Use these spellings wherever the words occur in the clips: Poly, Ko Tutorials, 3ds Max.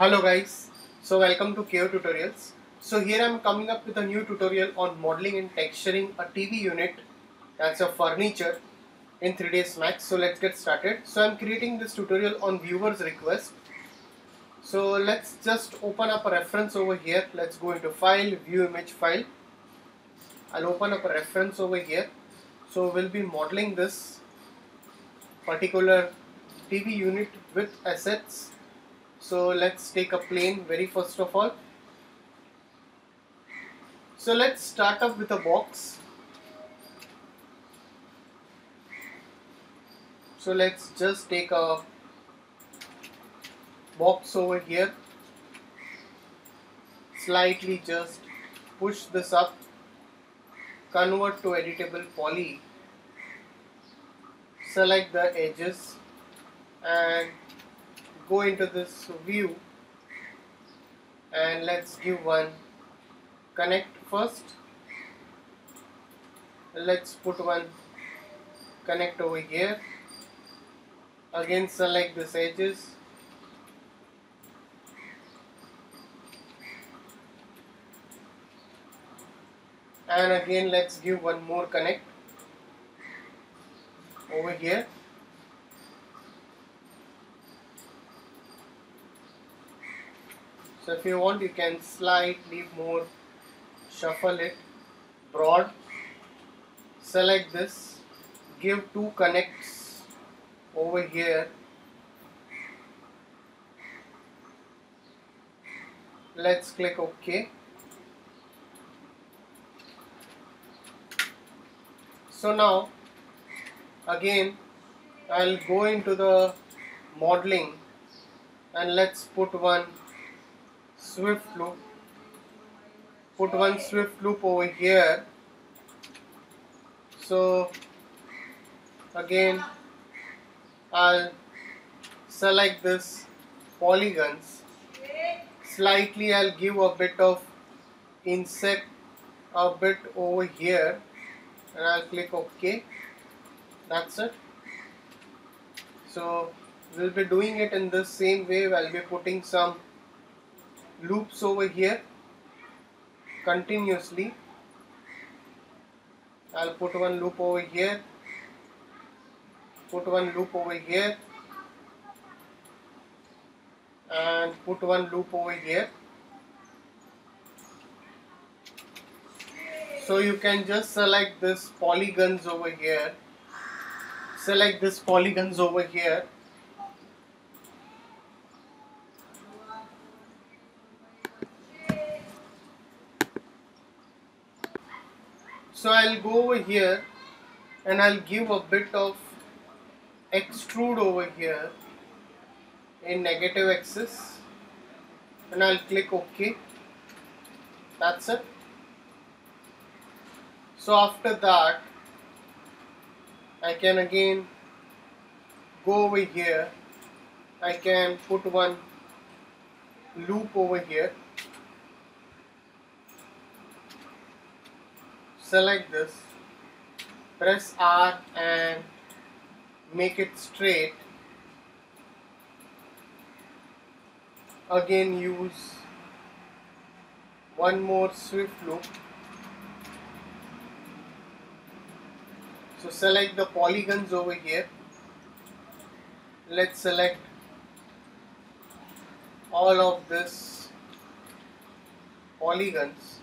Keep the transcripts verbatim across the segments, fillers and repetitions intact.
Hello guys, so welcome to Ko Tutorials. So here I am coming up with a new tutorial on modeling and texturing a T V unit, that's a furniture, in three D S Max. So let's get started. So I am creating this tutorial on viewer's request. So let's just open up a reference over here. Let's go into file, view image file. I'll open up a reference over here. So we'll be modeling this particular T V unit with assets. So let's take a plane very first of all. So let's start up with a box. So let's just take a box over here. Slightly just push this up. Convert to editable poly. Select the edges and go into this view and let's give one connect first. Let's put one connect over here. Again select these edges. And again let's give one more connect over here. So if you want, you can slightly more shuffle it broad. Select this, give two connects over here. Let's click OK. So now again I'll go into the modeling and let's put one Swift loop, put one swift loop over here. So again I'll select this polygons. Slightly I'll give a bit of inset a bit over here and I'll click OK. That's it. So we'll be doing it in the same way. I'll be putting some loops over here continuously. I'll put one loop over here, put one loop over here, and put one loop over here. So you can just select this polygons over here, select this polygons over here. So I'll go over here and I'll give a bit of extrude over here in negative axis and I'll click OK. That's it. So after that I can again go over here. I can put one loop over here. Select this, press R and make it straight. Again use one more swift loop. So select the polygons over here. Let's select all of this polygons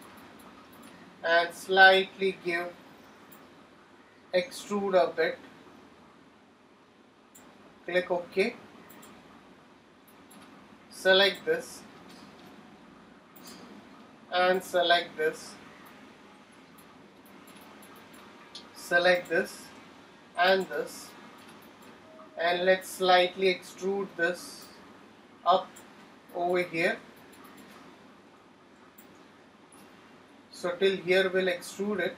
and slightly give extrude a bit. Click OK. Select this and select this, select this and this, and let's slightly extrude this up over here. So till here we'll extrude it.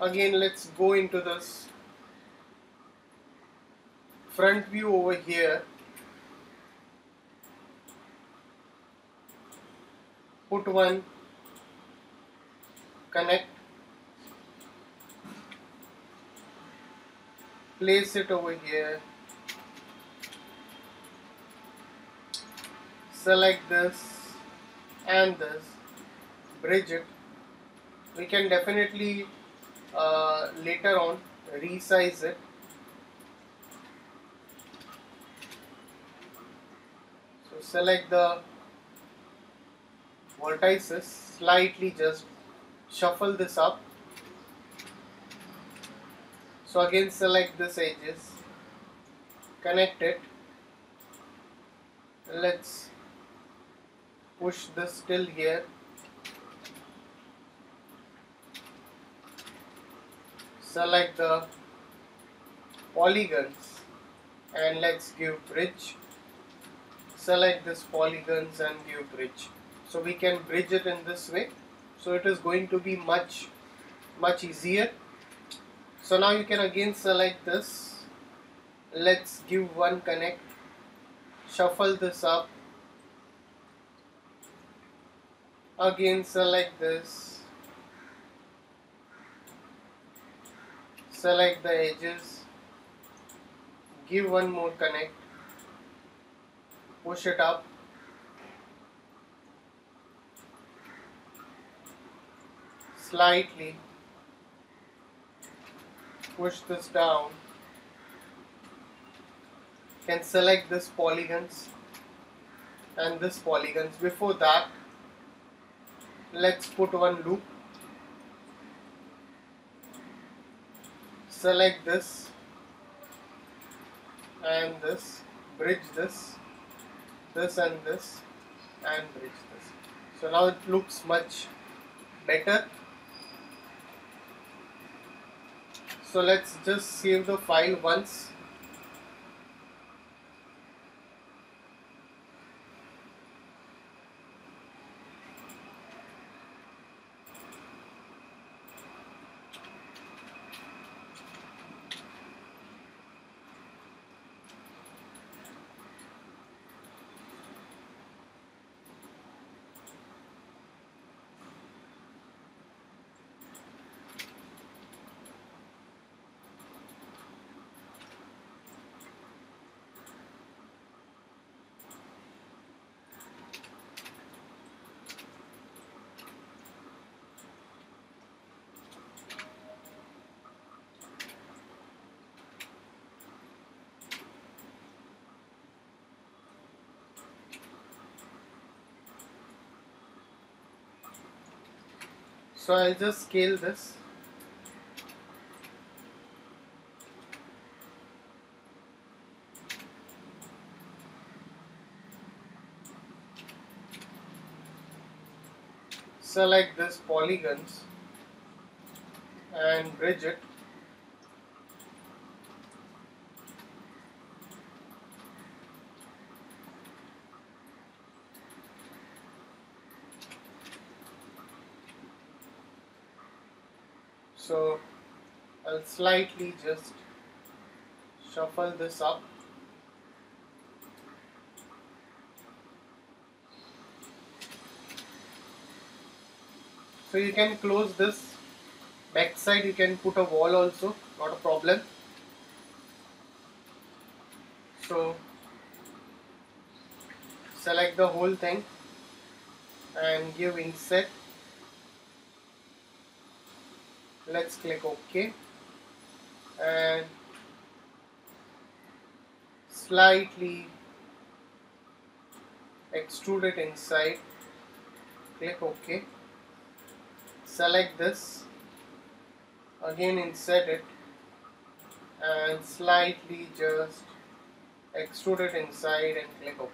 Again let's go into this front view over here. Put one connect. Place it over here. select this and this, bridge it. We can definitely uh, later on resize it. So select the vertices, slightly just shuffle this up. So again select this edges, connect it. Let's push this till here. Select the polygons and let's give bridge. Select this polygons and give bridge. So we can bridge it in this way. So it is going to be much, much easier. So now you can again select this. Let's give one connect. Shuffle this up. Again select this. Select the edges. Give one more connect. Push it up. Slightly push this down. Can select this polygons and this polygons. Before that, let's put one loop. Select this and this, bridge this, this and this, and bridge this. So now it looks much better. So let's just save the file once. So I'll just scale this. Select this polygons and bridge it. So I'll slightly just shuffle this up. So you can close this back side, you can put a wall also, not a problem. So select the whole thing and give inset. Let's click OK and slightly extrude it inside. Click OK. Select this, again insert it and slightly just extrude it inside and click OK.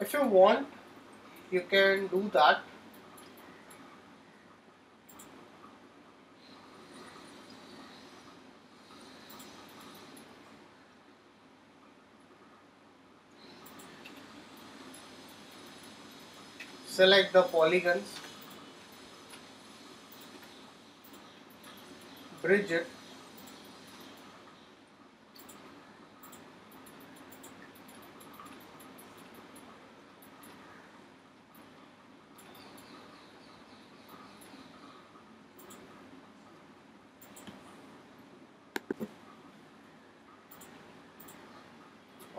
If you want, you can do that. Select the polygons, bridge it.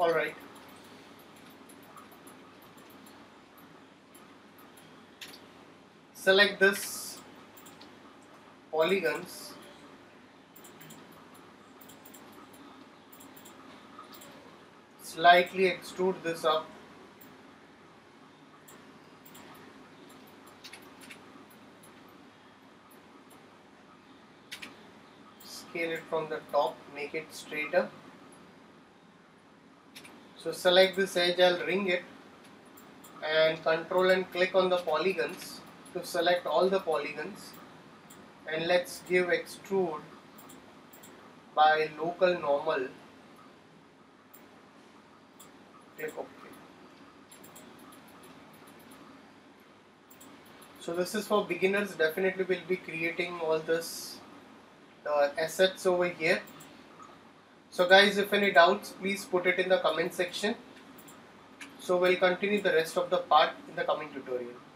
All right. Select this polygons. Slightly extrude this up. Scale it from the top, make it straighter. So select this edge, I'll ring it, and control and click on the polygons to select all the polygons, and let's give extrude by local normal. Click OK. So this is for beginners. Definitely we'll be creating all this the assets over here. So guys, if any doubts, please put it in the comment section. So we'll continue the rest of the part in the coming tutorial.